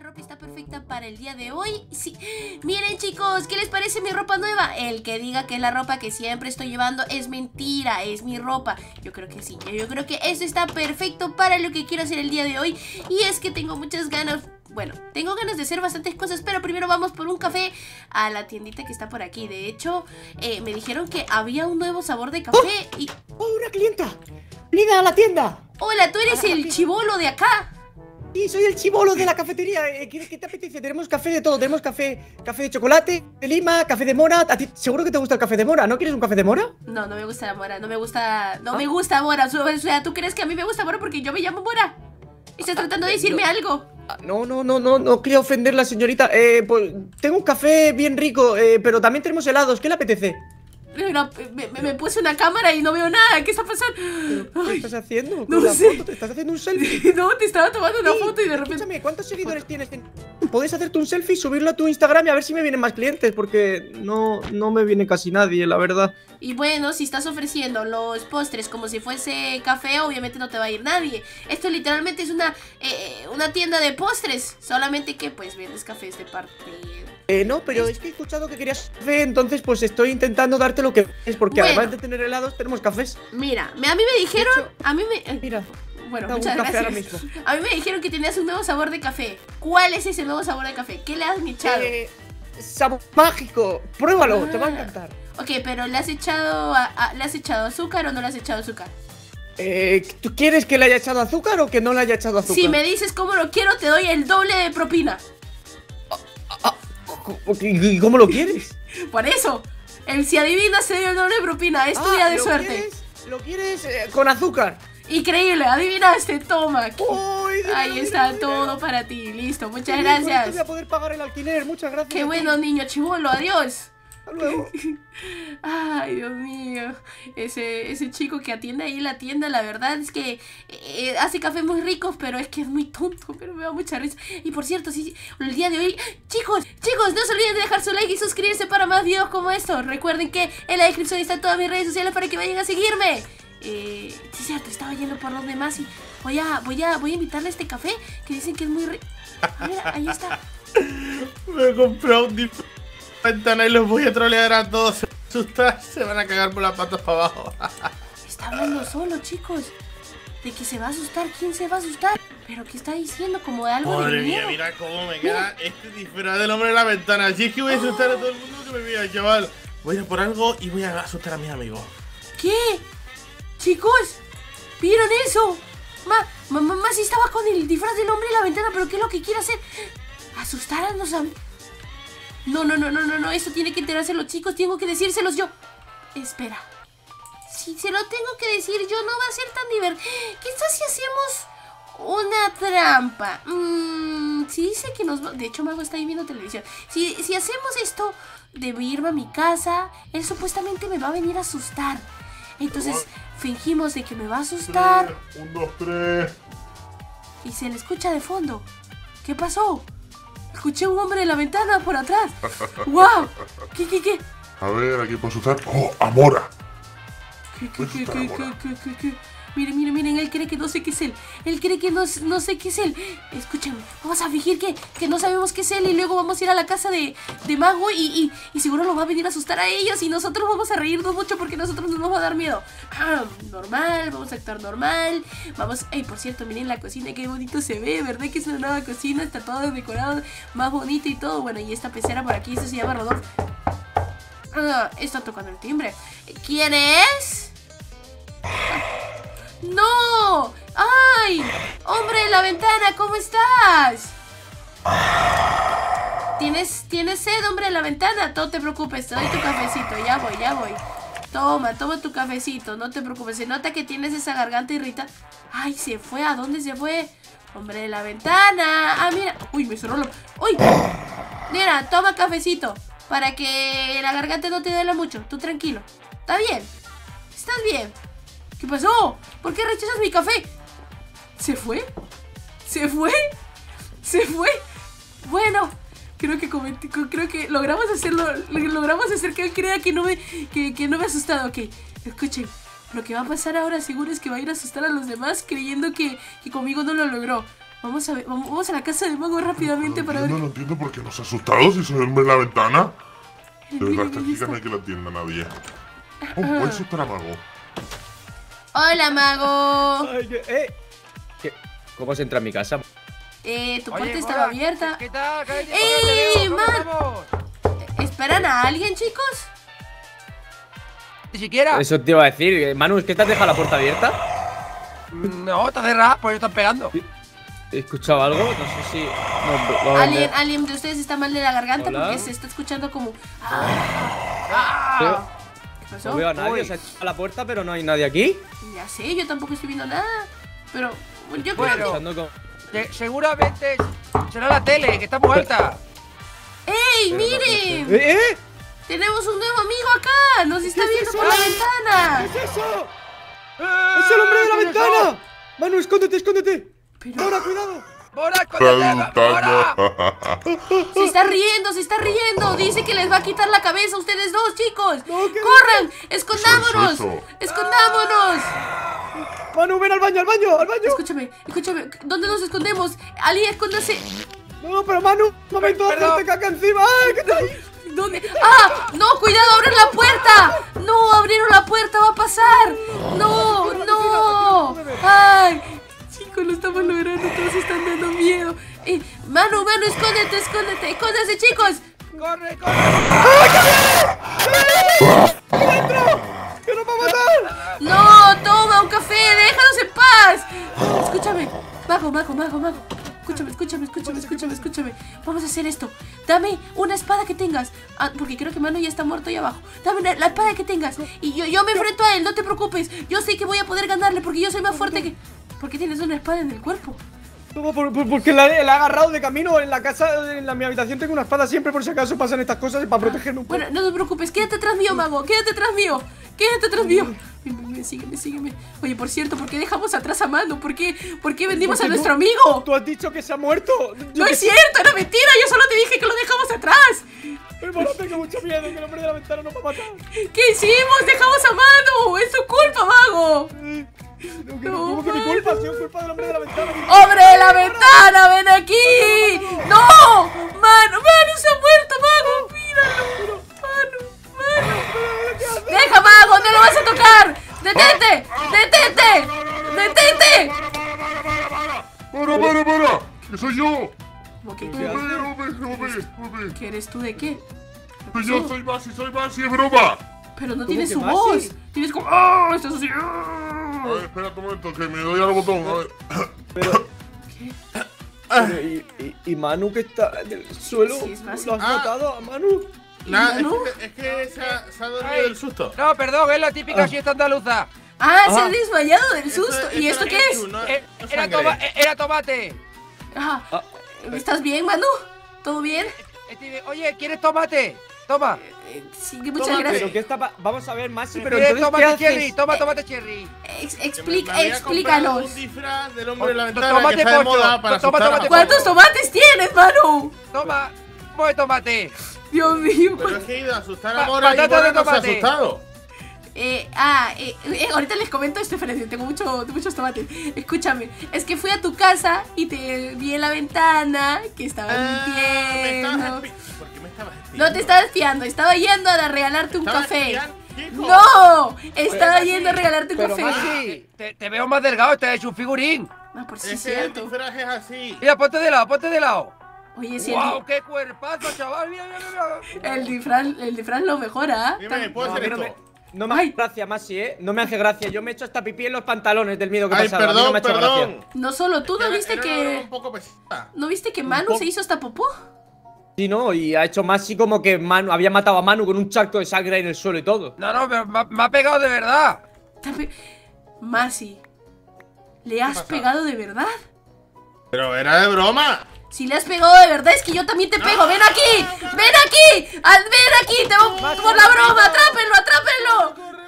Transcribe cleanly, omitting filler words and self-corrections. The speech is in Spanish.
ropa está perfecta para el día de hoy. Sí, miren chicos, ¿qué les parece mi ropa nueva? El que diga que es la ropa que siempre estoy llevando es mentira, es mi ropa. Yo creo que sí, yo creo que esto está perfecto para lo que quiero hacer el día de hoy. Y es que tengo muchas ganas. Bueno, tengo ganas de hacer bastantes cosas, pero primero vamos por un café a la tiendita que está por aquí. De hecho, me dijeron que había un nuevo sabor de café. ¡Oh, una clienta! ¡Lina, a la tienda! Hola, tú eres el chibolo de acá. Sí, soy el chibolo de la cafetería. ¿Qué te apetece? Tenemos café de todo. Tenemos café de chocolate, de lima, café de mora. A ti seguro que te gusta el café de mora. ¿No quieres un café de mora? No, no me gusta la mora. No me gusta mora. O sea, ¿tú crees que a mí me gusta mora porque yo me llamo Mora? ¿Estás tratando de decirme algo? No quería ofender a la señorita. Pues tengo un café bien rico, pero también tenemos helados. ¿Qué le apetece? Me puse una cámara y no veo nada. ¿Qué está pasando? ¿Qué estás haciendo? No sé. ¿Te estás haciendo un selfie? No, te estaba tomando una foto y de repente... Escúchame, ¿cuántos seguidores tienes? ¿Puedes hacerte un selfie, subirlo a tu Instagram y a ver si me vienen más clientes? Porque no me viene casi nadie, la verdad. Y bueno, si estás ofreciendo los postres como si fuese café, obviamente no te va a ir nadie. Esto literalmente es una tienda de postres. Solamente que pues vendes cafés de parte... no, pero es que he escuchado que querías café, entonces pues estoy intentando darte lo que es, porque bueno, además de tener helados, tenemos cafés. Mira, a mí me dijeron, mira, bueno, muchas gracias. Ahora mismo. A mí me dijeron que tenías un nuevo sabor de café. ¿Cuál es ese nuevo sabor de café? ¿Qué le has echado? Sabor mágico, pruébalo, te va a encantar. Ok, pero ¿le has echado azúcar o no le has echado azúcar? ¿Tú quieres que le haya echado azúcar o que no le haya echado azúcar? Si me dices cómo lo quiero, te doy el doble de propina. ¿Y cómo lo quieres? Por eso, el si adivinas se dio el doble propina, es tu día de suerte. ¿Lo quieres con azúcar? Increíble, adivinaste, toma. Ahí está todo para ti, listo, muchas gracias. Te voy a poder pagar el alquiler, muchas gracias. Qué bueno, niño chibolo, adiós. Hasta luego. Ay, Dios mío. Ese chico que atiende ahí la tienda, la verdad es que hace cafés muy ricos, pero es que es muy tonto, pero me da mucha risa. Y por cierto, sí, el día de hoy, chicos, no se olviden de dejar su like y suscribirse para más videos como estos. Recuerden que en la descripción están todas mis redes sociales para que vayan a seguirme. Sí, cierto, estaba yendo por donde más y voy a invitarle a este café que dicen que es muy rico. Mira, ahí está. Me he comprado un disfraz. Ventana y los voy a trolear a todos. Se van a asustar, se van a cagar por las patas para abajo. Está hablando solo, chicos. De que se va a asustar, ¿quién se va a asustar? Pero ¿qué está diciendo? Como de algo de miedo. Mira cómo me queda este disfraz del hombre de la ventana. Así es que voy a asustar a todo el mundo que me mira, chaval. Voy a por algo y voy a asustar a mis amigos. ¿Qué? Chicos, ¿vieron eso? Mamá sí estaba con el disfraz del hombre de la ventana, pero ¿qué es lo que quiere hacer? Asustar a los amigos. No, eso tiene que enterarse los chicos, tengo que decírselos yo. Espera, si se lo tengo que decir yo, no va a ser tan divertido. Quizás si hacemos una trampa. Si dice que nos va... De hecho, Mago está ahí viendo televisión. Si hacemos esto, debo irme a mi casa. Él supuestamente me va a venir a asustar. Entonces, fingimos de que me va a asustar. 1, 2, 3. Y se le escucha de fondo. ¿Qué pasó? Escuché a un hombre de la ventana por atrás. ¡Wow! ¿Qué? A ver, aquí puedo asustar. ¡Oh, a Mora! ¿Qué? Miren, él cree que no sé qué es él. Él cree que no sé qué es él. Escúchame, vamos a fingir que no sabemos qué es él. Y luego vamos a ir a la casa de Mago y seguro nos va a venir a asustar a ellos. Y nosotros vamos a reírnos mucho porque nosotros nos va a dar miedo. Normal, vamos a actuar normal. Vamos, por cierto, miren la cocina. Qué bonito se ve, ¿verdad? Que es una nueva cocina. Está todo decorado, más bonito y todo. Bueno, y esta pecera por aquí, eso se llama Rodolfo. Está tocando el timbre. ¿Quién es? ¡No! ¡Ay! ¡Hombre de la ventana! ¿Cómo estás? ¿Tienes sed, hombre de la ventana? No te preocupes, te doy tu cafecito. Ya voy. Toma tu cafecito. No te preocupes, se nota que tienes esa garganta irritada. ¡Ay, se fue! ¿A dónde se fue? ¡Hombre de la ventana! ¡Ah, mira! ¡Uy, me cerró la... ¡Uy! Mira, toma cafecito para que la garganta no te duela mucho. Tú tranquilo. ¿Está bien? ¿Estás bien? ¿Qué pasó? ¿Por qué rechazas mi café? ¿Se fue? Bueno, creo que logramos hacer que él crea que no me ha asustado. Ok, escuchen, lo que va a pasar ahora seguro es que va a ir a asustar a los demás creyendo que conmigo no lo logró. Vamos a la casa del mago rápidamente para ver. No entiendo por qué nos asustados y salirme en la ventana. De verdad, esta chica no hay que la atienda nadie. Oh, puede asustar a mago. ¡Hola, mago! ¿Qué? ¿Cómo se entra en mi casa? Tu puerta estaba abierta. ¿Qué tal? ¿Esperan a alguien, chicos? Ni siquiera. Eso te iba a decir. Manu, ¿es que te has dejado la puerta abierta? No, está cerrada, pues están pegando. ¿He escuchado algo? No sé si... No, alguien de ustedes está mal de la garganta. ¿Hola? Porque se está escuchando como... ¿Qué pasó? No veo a nadie, se ha echado la puerta, pero no hay nadie aquí. Ya sé, yo tampoco estoy viendo nada. Pero yo creo que... Seguramente será la tele, que está muy alta. ¡Ey, miren! ¿Eh? Tenemos un nuevo amigo acá. Nos está viendo por la ventana. ¿Qué es eso? ¡Es el hombre de la ventana! Manu, escóndete, escóndete. Pero... ¡Mora, cuidado! ¡Mora, cuidado! ¡Se está riendo, se está riendo! Dice que les va a quitar la cabeza a ustedes dos, chicos. No, ¡corran! ¡Escondámonos! ¡Escondámonos! ¡Manu, ven al baño, al baño, al baño! Escúchame, escúchame. ¿Dónde nos escondemos? ¡Ali, escóndase! No, pero Manu, momento de hacerte caca encima. ¡Ay, qué tal! ¿Dónde? ¡Ah! ¡No! ¡Cuidado! ¡Abren la puerta! ¡No! ¡Abrieron la puerta! ¡Va a pasar! ¡No! ¡No! ¡Ay! Chicos, lo estamos logrando, todos están dando miedo. Manu, Manu, escóndete, escóndete, escóndete, chicos. Corre, corre. ¡Ah! ¡Que nos va a matar! No, toma un café, déjanos en paz. Escúchame, mago, mago, mago, mago. Escúchame, escúchame, escúchame, escúchame, escúchame. Vamos a hacer esto. Dame una espada que tengas. Ah, porque creo que Manu ya está muerto ahí abajo. Dame la espada que tengas. Y yo me enfrento a él, no te preocupes. Yo sé que voy a poder ganarle porque yo soy más fuerte que... ¿Por qué tienes una espada en el cuerpo? No, porque la he agarrado de camino. En la casa, en mi habitación tengo una espada siempre por si acaso pasan estas cosas para protegernos. Bueno, no te preocupes, quédate atrás mío, mago. Quédate atrás mío. Quédate atrás mío. Sígueme, sígueme. Oye, por cierto, ¿por qué dejamos atrás a Manu? ¿Por qué vendimos a nuestro amigo? Tú has dicho que se ha muerto. No es cierto, era mentira. Yo solo te dije que lo dejamos atrás. Pero bueno, tengo mucho miedo que el hombre de la ventana nos va a matar. ¿Qué hicimos? ¡Dejamos a Manu! ¡Es su culpa, mago! ¿Cómo que mi culpa? ¡Es culpa del hombre de la ventana! ¡Hombre de la ventana! ¡Ven aquí! ¡No! ¡Manu! ¡Manu se ha muerto, mago! ¡Míralo! ¡Manu! ¡Manu! ¡Deja, mago! ¡No lo vas a tocar! ¡Detente! ¡Detente! ¡Detente! ¡Para, para, para! ¡Que soy yo! ¿Qué eres tú de qué? Pues yo soy Massi, es broma. Pero no tienes su voz. Tienes como... ¡Oh! Estás así... A ver, espera un momento, que me doy al botón, a ver. Pero... ¿Qué? Pero, ¿y Manu que está en el suelo? Sí, ¿lo has matado a Manu? Nada, es que se ha dormido del susto. No, perdón, es la típica siesta andaluza. Ah, se ha desmayado del susto. ¿Y esto qué es? Era tomate. Ajá. ¿Estás bien, Manu? ¿Todo bien? Oye, ¿quieres tomate? Toma. Sí, muchas gracias. Vamos a ver, Massi, pero entonces, tomate cherry, toma tomate cherry. Explícanos. Un disfraz del hombre de la ventana que está de moda para asustar. ¿Cuántos tomates tienes, Manu? Toma, un poco de tomate. Dios mío. Pero es que he ido a asustar a Mora y Mora no se ha asustado. Ahorita les comento esto, Fred. Tengo muchos tomates. Escúchame, es que fui a tu casa y te vi en la ventana que estaba mintiendo. ¿Por qué me estabas espiando? No te estaba espiando, estaba yendo a regalarte un café. ¡No! Estaba yendo a regalarte un café. Massi, te veo más delgado, te has hecho un figurín. No, por si es cierto. El traje es así. Mira, ponte de lado, ponte de lado. Oye, si ¡wow! ¡Qué cuerpazo, chaval! Mira, mira, mira. El disfraz lo mejora, ¿eh? Dime, ¿puedo hacer esto? No me hace gracia, Massi, ¿eh? No me hace gracia. Yo me he hecho hasta pipí en los pantalones del miedo que pasaba. Perdón, no me ha hecho gracia. No solo tú, ¿no viste que... ¿No viste que Manu se hizo hasta popó? Sí, no, y ha hecho Massi como que Manu había matado a Manu con un charco de sangre en el suelo y todo. No, no, pero me ha pegado de verdad. Massi, ¿le has pegado de verdad? Pero era de broma. Si le has pegado de verdad es que yo también te pego. ¡Ven aquí! ¡Ven aquí! ¡Ven aquí! ¡Te voy por la broma! ¡Atrápenlo! ¡Atrápenlo!